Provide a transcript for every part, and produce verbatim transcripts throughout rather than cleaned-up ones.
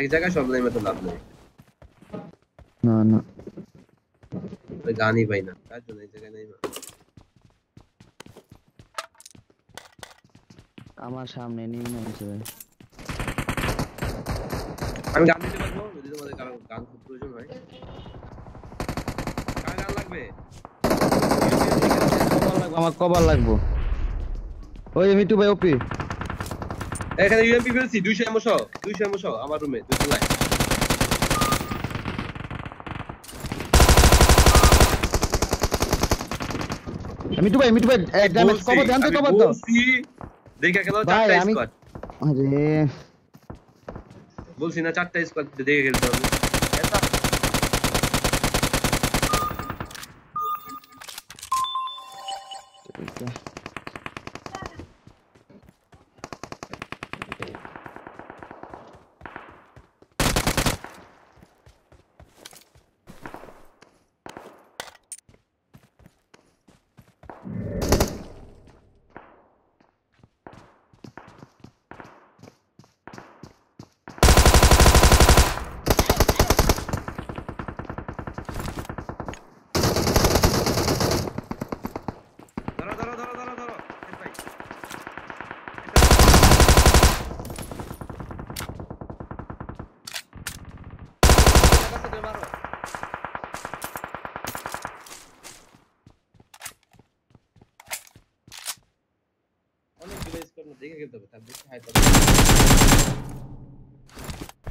এক জায়গায় সব নেমে তো লাভ নেই। না না গানই পাই না, তার জন্য এই জায়গায় নেই। আমার সামনে নেই না কিছু ভাই, আমি গান দিতে পারবো যদি তোমাদের কারো গান খুব প্রয়োজন হয়। কার গান লাগবে? আমার কভার লাগবো। ওই মিটু ভাই ওপি এখানে ইউএমপি ফেলছি দুইশো এমো সহ, দুইশো এমো সহ আমার রুমে দুইশো লাই। মিটু ভাই মিটু ভাই ড্যামেজ কভার দেন তো, কভার দাও দেখে গেল চারটা স্কোয়াড। আরে বলছি না চারটা স্কোয়াড দেখে গেল তো।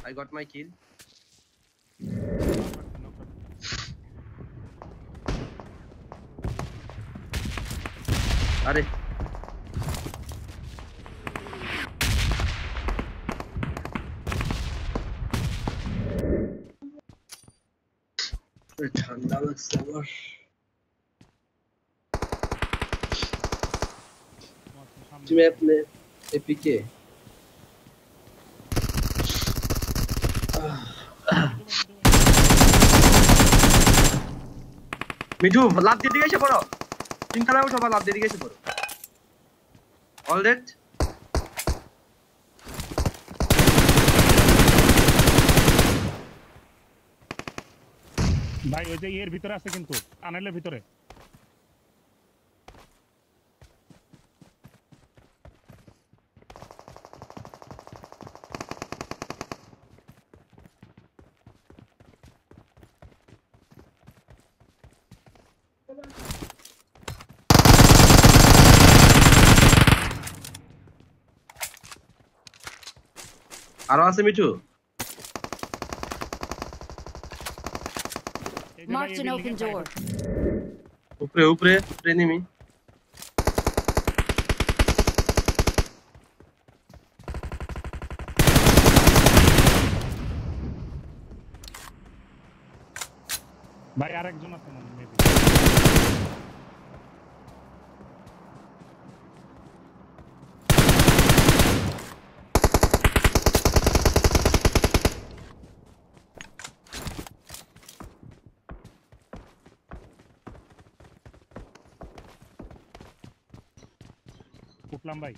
I got my kill. Arey. ठंडा लगता है बस। मैं अपने एपीके মিঠু লাভ দিয়ে দিকে এসে পড়ো, তিন তলায় উঠো, লাভ দিয়ে দিকে এসে পড়ো। অলরেড ভাই ওই যে এর ভিতরে আছে কিন্তু আনালের ভিতরে। আরো আছে Mithu. Marked an open door. উপরে উপরে এনিমি। ভাই আরেকজন আছে মনে হয়। উঠলাম ভাই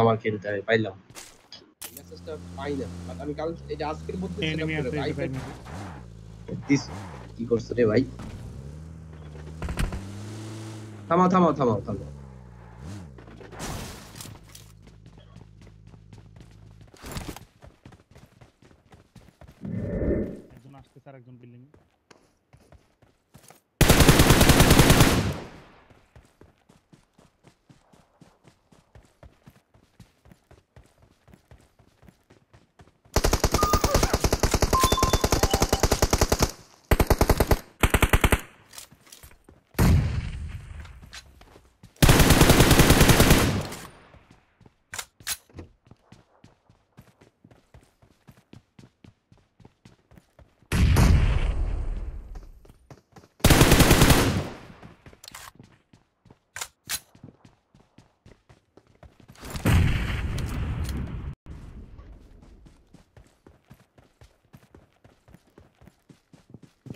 আমার খেলতে পাইলাম মেসেজটা পাই না, আমি কাল এই যে আজকের মধ্যে এনিমি আছে তেত্রিশ কি করছ রে ভাই? থামা থামা থামা থামা একজন আসছে, স্যার একজন বিল্ডিং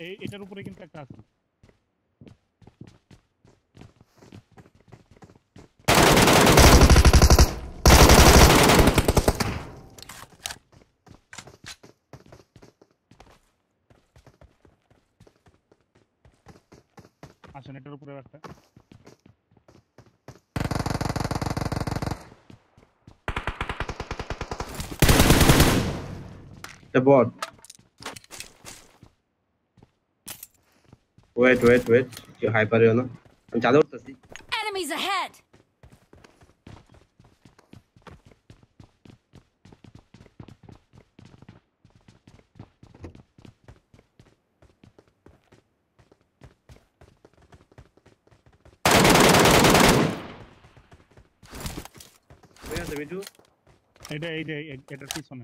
এ। এটার উপরে কিন্তু একটা আছে। ಶನೇಟರ್ ಉಪರ ಬರ್ತಾ the board. Wait, wait, wait. You hyper yo na. I'm chalo uta si. Enemies ahead. Where the video? Ada ada ada piece on.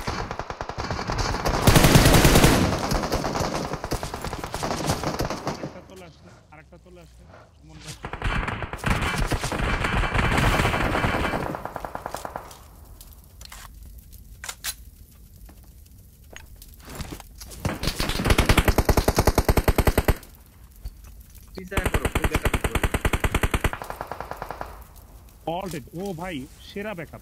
Ekta chole asche, arekta chole asche. Mon Halted. Oh, bhai, Shera backup.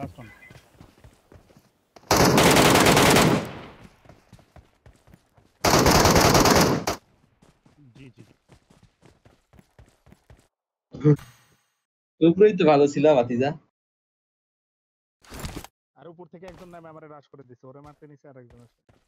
Last one. G G. উপরেই তো ভালো ছিল বাতিজা। আর উপর থেকে একজন নামে আমারে রাশ করে দিয়েছে। ওরে মারতে নিচে আরেকজন আছে।